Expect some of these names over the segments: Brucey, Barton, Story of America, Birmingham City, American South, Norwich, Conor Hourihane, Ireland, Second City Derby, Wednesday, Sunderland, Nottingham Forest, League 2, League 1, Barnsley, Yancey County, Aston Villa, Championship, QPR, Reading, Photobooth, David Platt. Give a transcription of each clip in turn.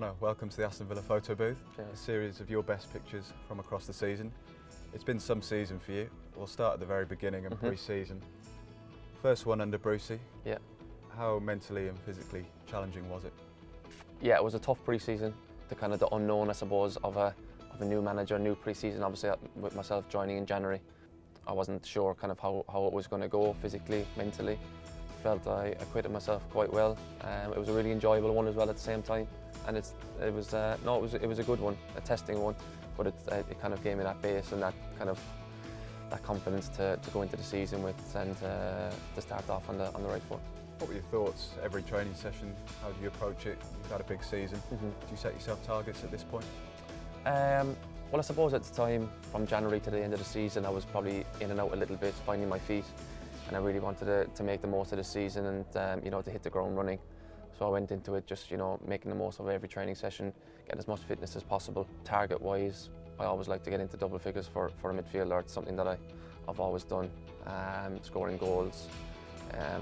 Connor, welcome to the Aston Villa photo booth, a series of your best pictures from across the season. It's been some season for you. We'll start at the very beginning and pre-season. First one under Brucey. Yeah. How mentally and physically challenging was it? Yeah, it was a tough pre-season. The kind of the unknown, I suppose, of a new manager, new pre-season. Obviously, with myself joining in January, I wasn't sure kind of how it was going to go physically, mentally. Felt I acquitted myself quite well. It was a really enjoyable one as well at the same time, and it was a good one, a testing one, but it kind of gave me that base and that kind of that confidence to go into the season with and to start off on the right foot. What were your thoughts every training session? How do you approach it? You've had a big season. Do you set yourself targets at this point? Well, I suppose at the time, from January to the end of the season, I was probably in and out a little bit, finding my feet. And I really wanted to make the most of the season and you know, to hit the ground running. So I went into it just, you know, making the most of every training session, getting as much fitness as possible. Target-wise, I always like to get into double figures for a midfielder. It's something that I've always done. Scoring goals,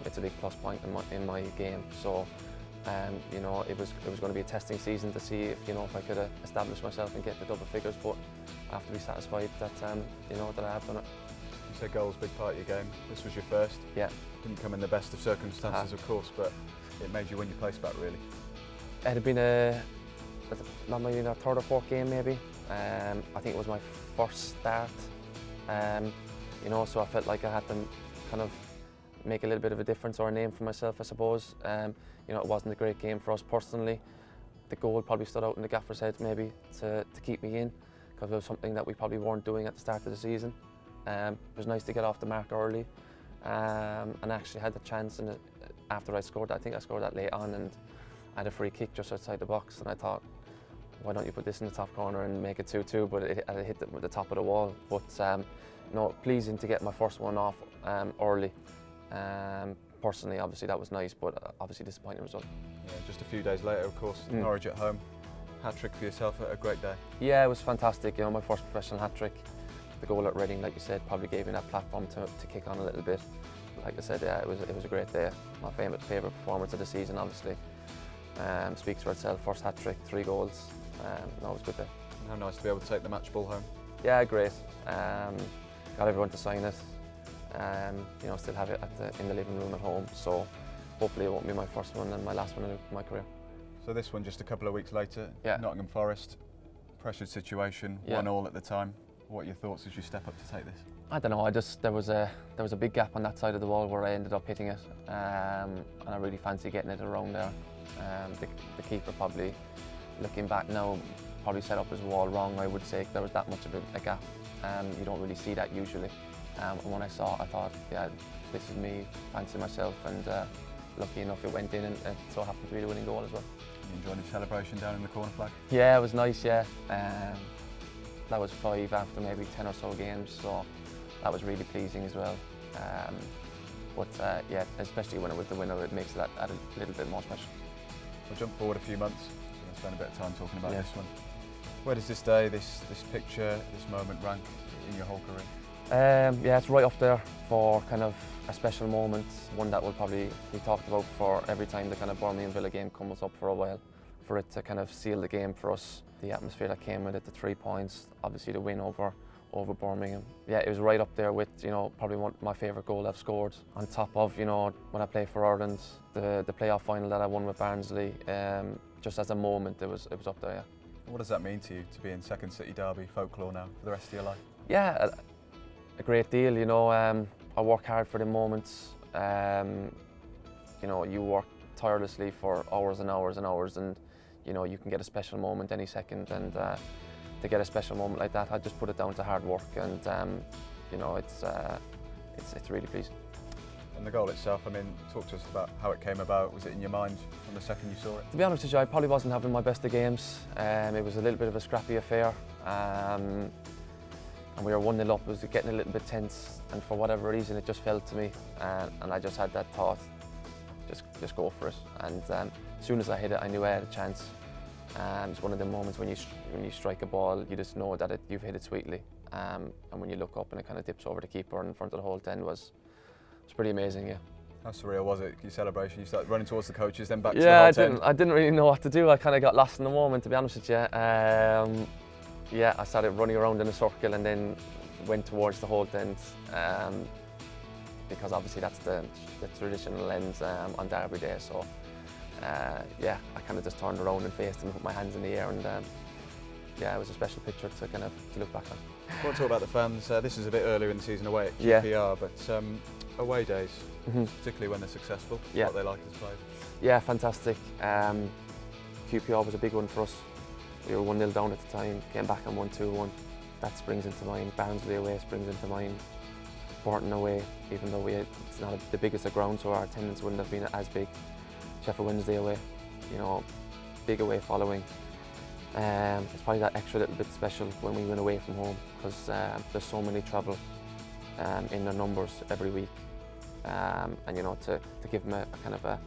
it's a big plus point in my game. So you know, it was going to be a testing season to see if, you know, if I could establish myself and get the double figures. But I have to be satisfied that you know, that I have done it. So goals, big part of your game. This was your first. Yeah. Didn't come in the best of circumstances, of course, but it made you win your place back, really. It had been maybe a third or fourth game, maybe. I think it was my first start. You know, so I felt like I had to kind of make a little bit of a difference or a name for myself, I suppose. You know, it wasn't a great game for us personally. The goal probably stood out in the gaffer's head, maybe, to keep me in, because it was something that we probably weren't doing at the start of the season. It was nice to get off the mark early, and I actually had the chance. And after I scored, I think I scored that late on, and I had a free kick just outside the box. And I thought, why don't you put this in the top corner and make it 2-2? But it hit the top of the wall. But no, pleasing to get my first one off early. Personally, obviously that was nice, but obviously disappointing result. Yeah, just a few days later, of course, Norwich at home, hat-trick for yourself. A great day. Yeah, it was fantastic. You know, my first professional hat-trick. The goal at Reading, like you said, probably gave me that platform to kick on a little bit. Like I said, yeah, it was a great day. My favourite performance of the season, obviously. Speaks for itself. First hat-trick, 3 goals. No, it was a good day. And how nice to be able to take the match ball home. Yeah, great. Got everyone to sign it. You know, still have it in the living room at home. So hopefully it won't be my first one and my last one in my career. So this one just a couple of weeks later. Yeah. Nottingham Forest, pressured situation, 1-1 at the time. What are your thoughts as you step up to take this? I don't know. I just there was a big gap on that side of the wall where I ended up hitting it, and I really fancy getting it around there. The keeper probably, looking back now, probably set up his wall wrong. I would say there was that much of a gap. You don't really see that usually. And when I saw it, I thought, yeah, this is me, fancy myself, and lucky enough it went in, and it so happened to be the winning goal as well. You enjoyed the celebration down in the corner flag? Yeah, it was nice. Yeah. That was 5 after maybe 10 or so games, so that was really pleasing as well. But yeah, especially when it was the winner, it makes that add a little bit more special. We'll jump forward a few months. We're going to spend a bit of time talking about this one. Where does this day, this picture, this moment rank in your whole career? Yeah, it's right up there for kind of a special moment, one that will probably be talked about for every time the kind of Birmingham Villa game comes up for a while. For it to kind of seal the game for us, the atmosphere that came with it, the 3 points, obviously the win over Birmingham. Yeah, it was right up there with, you know, probably one of my favourite goal I've scored. On top of, you know, when I played for Ireland, the playoff final that I won with Barnsley, just as a moment, it was up there. Yeah. What does that mean to you to be in Second City Derby folklore now for the rest of your life? Yeah, a great deal. You know, I work hard for the moments. You know, you work tirelessly for hours and hours and hours, and you know, you can get a special moment any second, and to get a special moment like that, I just put it down to hard work, and you know, it's really pleasing. And the goal itself, I mean, talk to us about how it came about. Was it in your mind from the second you saw it? To be honest with you, I probably wasn't having my best of games. It was a little bit of a scrappy affair, and we were 1-0 up. It was getting a little bit tense, and for whatever reason, it just fell to me, and I just had that thought, just go for it. And as soon as I hit it, I knew I had a chance. It's one of the moments when you strike a ball, you just know that you've hit it sweetly. And when you look up and it kind of dips over the keeper in front of the whole 10, it was pretty amazing, yeah. How surreal was it? Your celebration, you started running towards the coaches, then back to the hard tent. I didn't really know what to do. I kind of got lost in the moment, to be honest with you. Yeah, I started running around in a circle and then went towards the whole tent, because obviously that's the traditional end on Derby Day. So yeah, I kind of just turned around and faced him, put my hands in the air, and yeah, it was a special picture to kind of look back on. I want to talk about the fans. This is a bit earlier in the season away at QPR, but away days, particularly when they're successful, what they like as players. Yeah, fantastic. QPR was a big one for us. We were 1-0 down at the time, came back and won 2-1. That springs into mind. Barnsley away springs into mind. Barton away, even though it's not the biggest of ground, so our attendance wouldn't have been as big. Sheffield Wednesday away, you know, big away following. It's probably that extra little bit special when we went away from home, because there's so many travel in their numbers every week, and you know, to give them a kind of a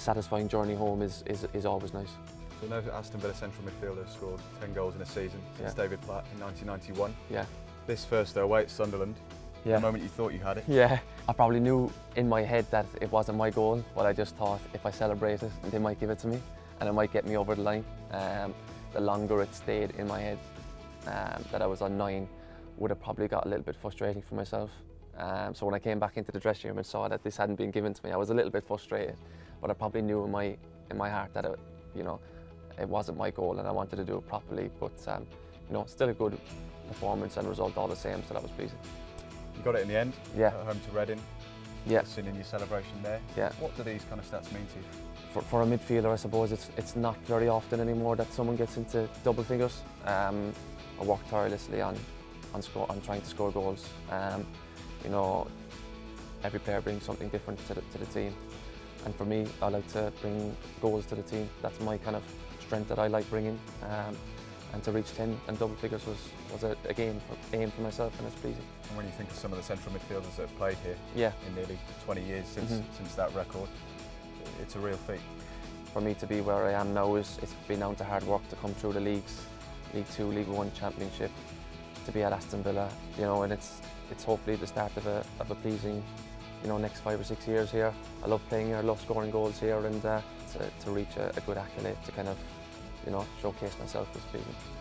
satisfying journey home is always nice. So no Aston Villa central midfielder has scored 10 goals in a season since David Platt in 1991. Yeah. This first though, away at Sunderland. Yeah. The moment you thought you had it. Yeah, I probably knew in my head that it wasn't my goal, but I just thought if I celebrate it, they might give it to me, and it might get me over the line. The longer it stayed in my head that I was on 9, would have probably got a little bit frustrating for myself. So when I came back into the dressing room and saw that this hadn't been given to me, I was a little bit frustrated. But I probably knew in my heart that it, you know, it wasn't my goal, and I wanted to do it properly. But you know, still a good performance and result all the same, so that was pleasing. You got it in the end. Yeah. At home to Reading. Yeah. Sitting in your celebration there. Yeah. What do these kind of stats mean to you? For a midfielder, I suppose it's not very often anymore that someone gets into double figures. I work tirelessly on trying to score goals. You know, every player brings something different to the team, and for me, I like to bring goals to the team. That's my kind of strength that I like bringing, and to reach 10 and double figures was an aim for myself, and it's pleasing. And when you think of some of the central midfielders that have played here in nearly 20 years since that record, it's a real feat. For me to be where I am now, it's been down to hard work to come through the leagues, League 2, League 1, Championship, to be at Aston Villa, you know, and it's hopefully the start of a pleasing, you know, next 5 or 6 years here. I love playing here, I love scoring goals here, and to reach a good accolade to kind of, you know, showcase myself as pleasing.